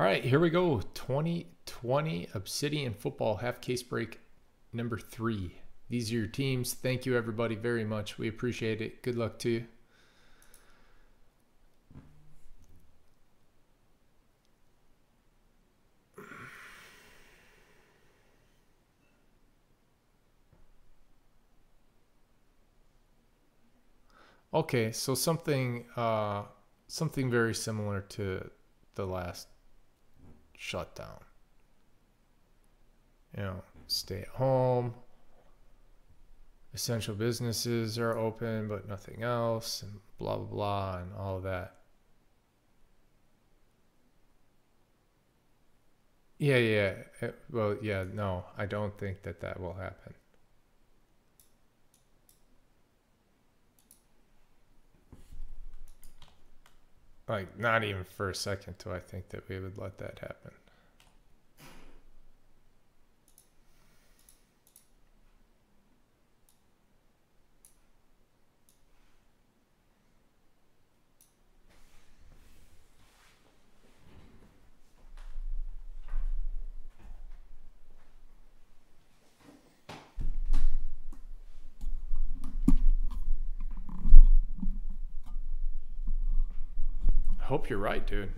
All right, here we go. 2020 Obsidian Football half case break number 3. These are your teams. Thank you everybody very much. We appreciate it. Good luck to you. Okay, so something very similar to the last shutdown. You know, stay at home. Essential businesses are open, but nothing else, and blah blah blah, and all of that. Yeah. Well, yeah. No, I don't think that will happen. Like, not even for a second do I think that we would let that happen. Hope you're right, dude.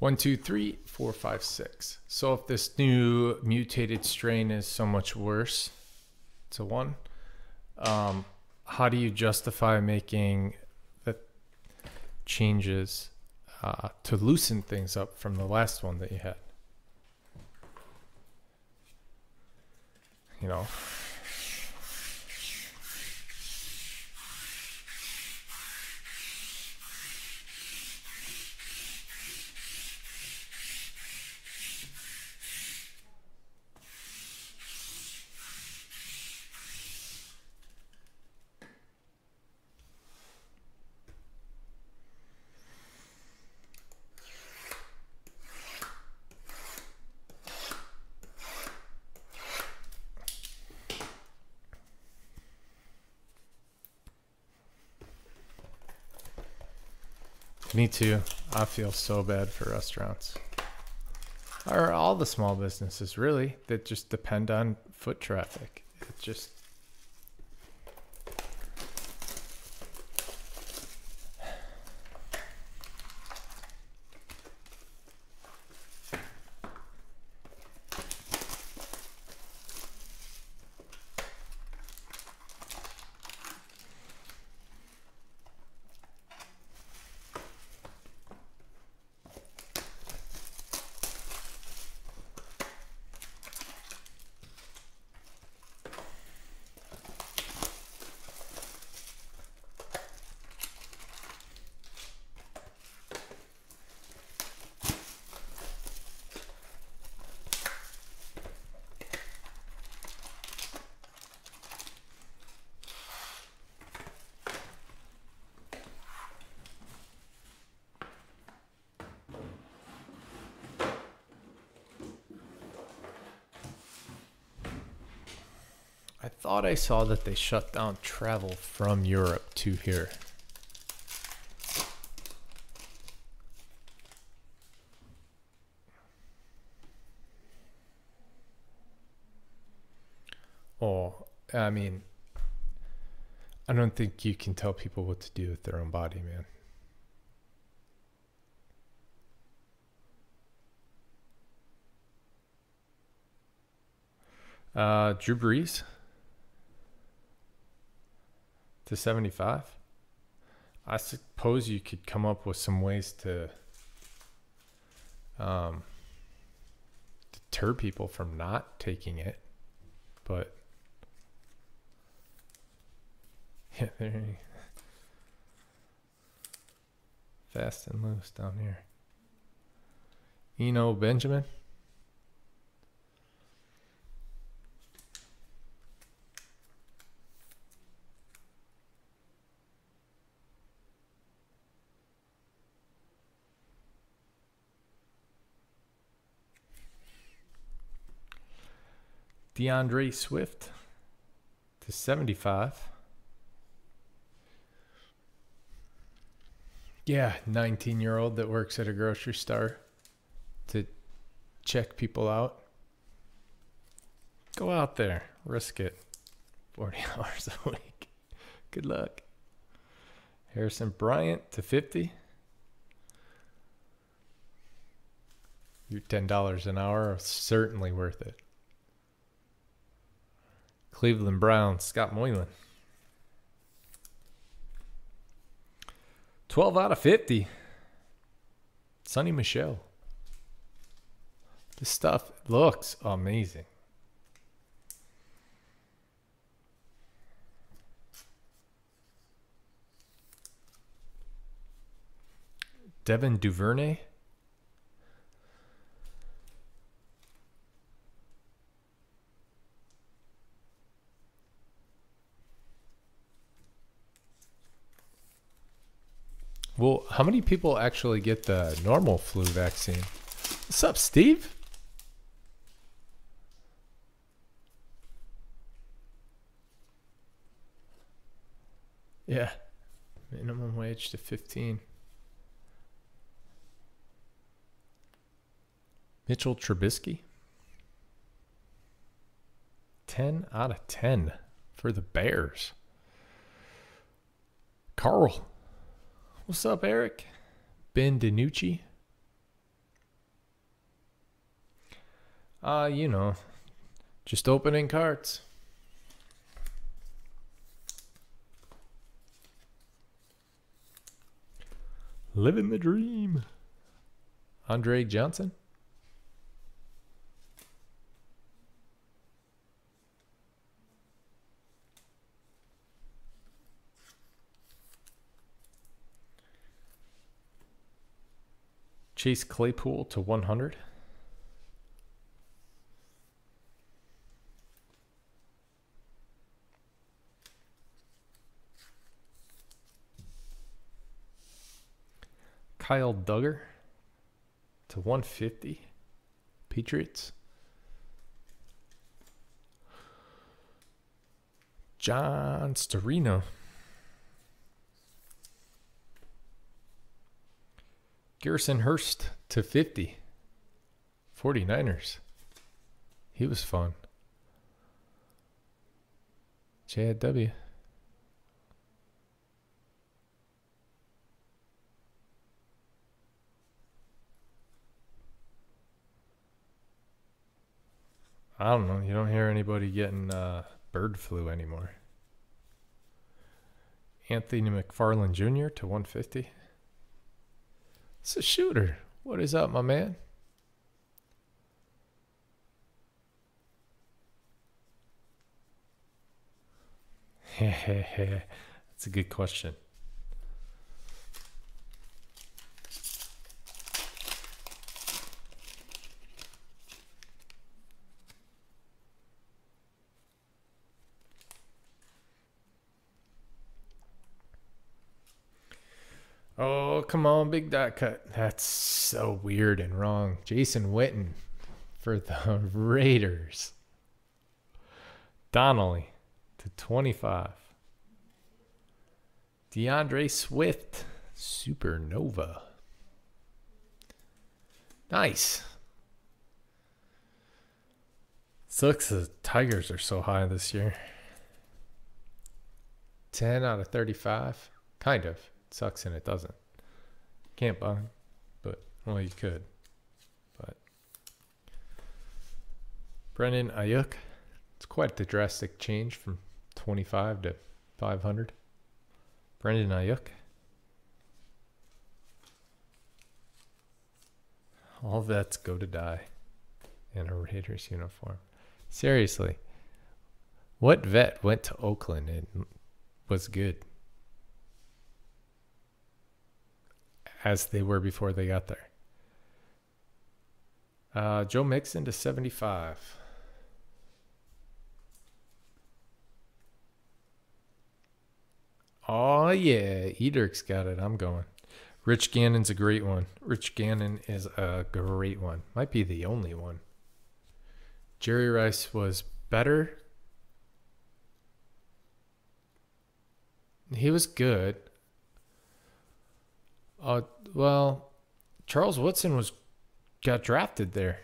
One, two, three, four, five, six. So if this new mutated strain is so much worse, it's a 1. How do you justify making the changes to loosen things up from the last one that you had? You know. Me too. I feel so bad for restaurants. Or all the small businesses, really, that just depend on foot traffic. It just... I thought I saw that they shut down travel from Europe to here. Oh, I mean, I don't think you can tell people what to do with their own body, man. Drew Brees to 75. I suppose you could come up with some ways to deter people from not taking it, but yeah, there. Fast and loose down here. Eno Benjamin. DeAndre Swift to 75. Yeah, 19-year-old that works at a grocery store to check people out. Go out there. Risk it. 40 hours a week. Good luck. Harrison Bryant to 50. Your $10 an hour are certainly worth it. Cleveland Browns, Scott Moylan. 12 out of 50. Sonny Michel. This stuff looks amazing. Devin Duvernay. Well, how many people actually get the normal flu vaccine? What's up, Steve? Yeah. Minimum wage to 15. Mitchell Trubisky. 10 out of 10 for the Bears. Carl. What's up, Eric? Ben DiNucci. You know, just opening carts. Living the dream. Andre Johnson. Chase Claypool to 100. Kyle Dugger to 150. Patriots. John Storino. Gerson Hurst to 50. 49ers. He was fun. Chad W. I don't know. You don't hear anybody getting bird flu anymore. Anthony McFarland Jr. to 150. It's a shooter. What is up, my man? That's a good question. Oh, come on, big dot cut. That's so weird and wrong. Jason Witten for the Raiders. Donnelly to 25. DeAndre Swift, Supernova. Nice. Sucks the Tigers are so high this year. 10 out of 35. Kind of. Sucks and it doesn't. Can't buy, but well, you could. But Brendan Ayuk It's quite the drastic change from 25 to 500. Brendan Ayuk. All vets go to die in a Raiders uniform. Seriously, what vet went to Oakland and was good as they were before they got there? Joe Mixon to 75. Oh, yeah. Edrick's got it. I'm going. Rich Gannon's a great one. Rich Gannon is a great one. Might be the only one. Jerry Rice was better. He was good. Well, Charles Woodson got drafted there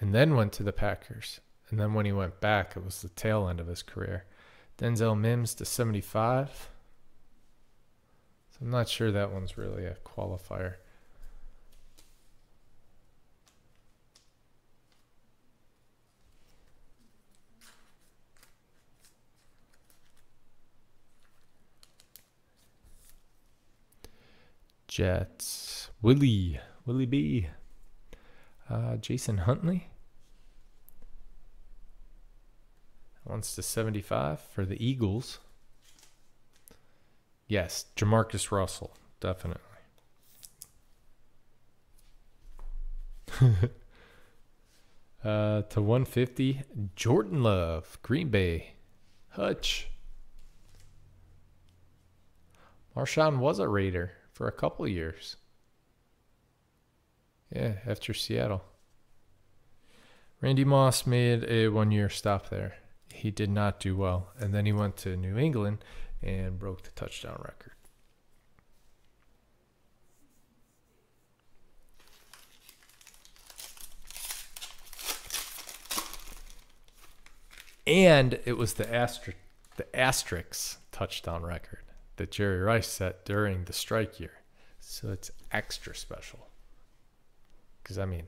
and then went to the Packers. And then when he went back, it was the tail end of his career. Denzel Mims to 75. So I'm not sure that one's really a qualifier. Jets. Willie B. Jason Huntley. One's to 75 for the Eagles. Yes, Jamarcus Russell, definitely. To 150, Jordan Love, Green Bay, Hutch. Marshawn was a Raider for a couple years. Yeah, after Seattle. Randy Moss made a one-year stop there. He did not do well. And then he went to New England and broke the touchdown record. And it was the asterisk touchdown record that Jerry Rice set during the strike year. So it's extra special. Because, I mean,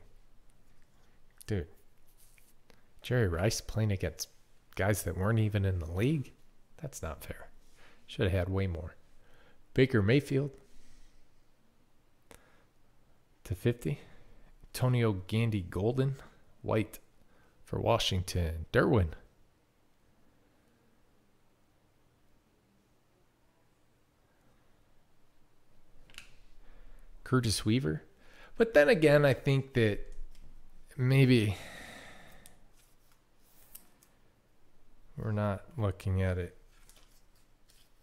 dude, Jerry Rice playing against guys that weren't even in the league? That's not fair. Should have had way more. Baker Mayfield to 50. Antonio Gandy-Golden, white for Washington. Derwin. Curtis Weaver. But then again, I think that maybe we're not looking at it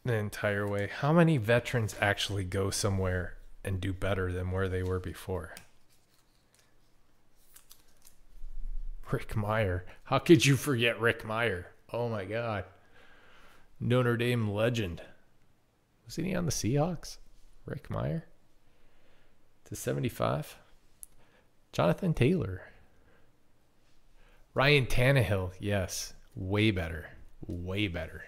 the entire way. How many veterans actually go somewhere and do better than where they were before? Rick Meyer. How could you forget Rick Meyer? Oh, my God. Notre Dame legend. Wasn't he on the Seahawks? Rick Meyer? To 75, Jonathan Taylor. Ryan Tannehill, yes, way better, way better.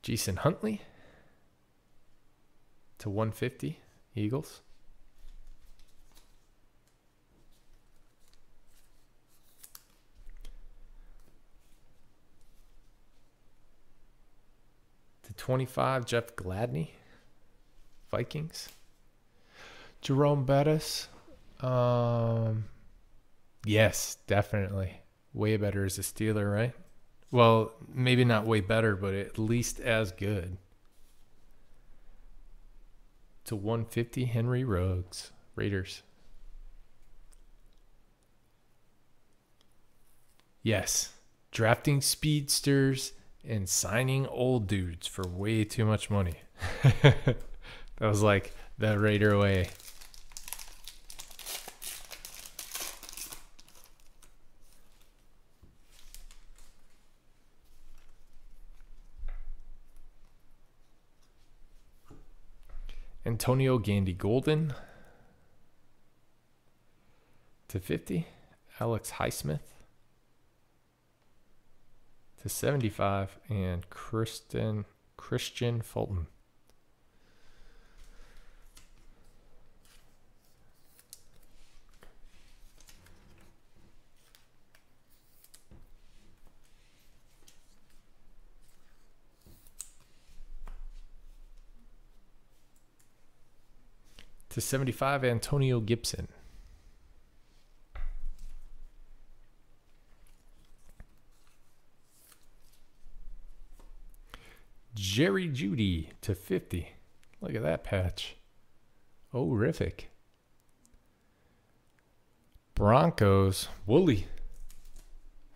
Jason Huntley to 150, Eagles. To 25, Jeff Gladney, Vikings. Jerome Bettis. Yes, definitely. Way better as a Steeler, right? Well, maybe not way better, but at least as good. To 150, Henry Ruggs, Raiders. Yes, drafting speedsters and signing old dudes for way too much money. That was like the Raider way. Antonio Gandy-Golden to 50. Alex Highsmith to 75, and Christian Fulton. /75, Antonio Gibson. Jerry Jeudy /50. Look at that patch. Horrific. Broncos. Wooly.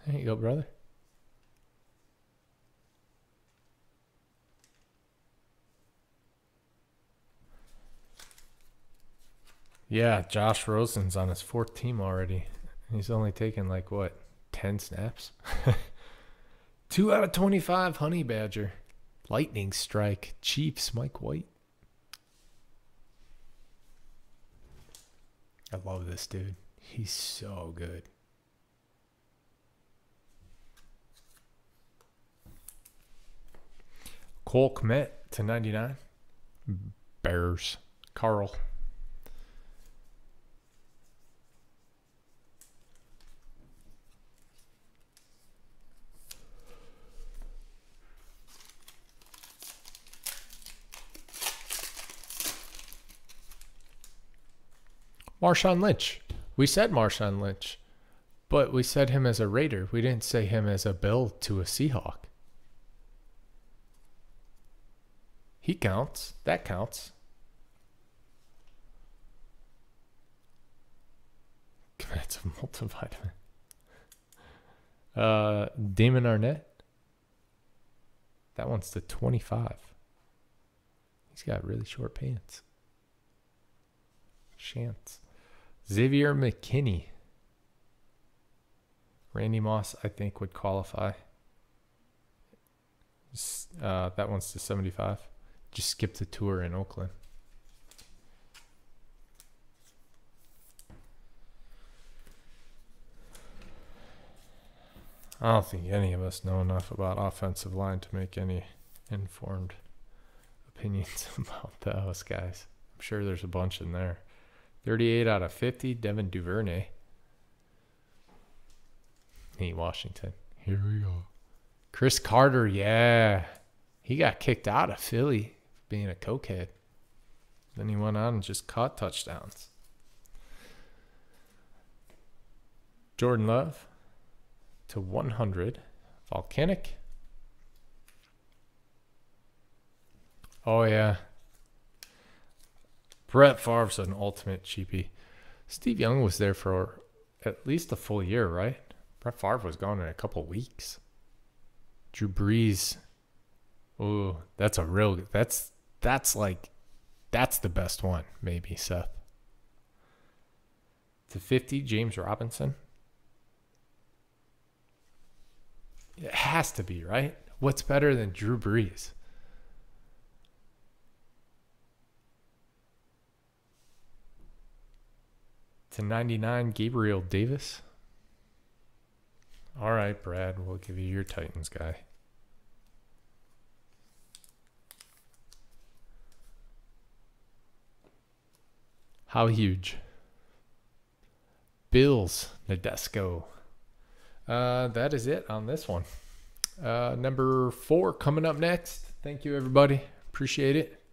There you go, brother. Yeah, Josh Rosen's on his 4th team already. He's only taken like, what, 10 snaps? 2/25, Honey Badger. Lightning strike. Chiefs, Mike White. I love this dude. He's so good. Cole Kmet /99. Bears. Carl. Marshawn Lynch. We said Marshawn Lynch, but we said him as a Raider. We didn't say him as a Bill to a Seahawk. He counts. That counts. That's a multivitamin. Damon Arnette. That one's /25. He's got really short pants. Chance. Xavier McKinney. Randy Moss, I think, would qualify. That one's /75. Just skipped a tour in Oakland. I don't think any of us know enough about offensive line to make any informed opinions about those guys. I'm sure there's a bunch in there. 38/50, Devin Duvernay. Hey, Washington. Here we go. Chris Carter, yeah. He got kicked out of Philly for being a cokehead. Then he went on and just caught touchdowns. Jordan Love /100. Volcanic. Oh, yeah. Brett Favre's an ultimate cheapie. Steve Young was there for at least a full year, right? Brett Favre was gone in a couple weeks. Drew Brees. Ooh, that's a real... That's the best one, maybe, Seth. /50, James Robinson. It has to be, right? What's better than Drew Brees? /99, Gabriel Davis. All right, Brad, we'll give you your Titans guy. How huge? Bills, Nadesco. That is it on this one. Number 4 coming up next. Thank you, everybody. Appreciate it.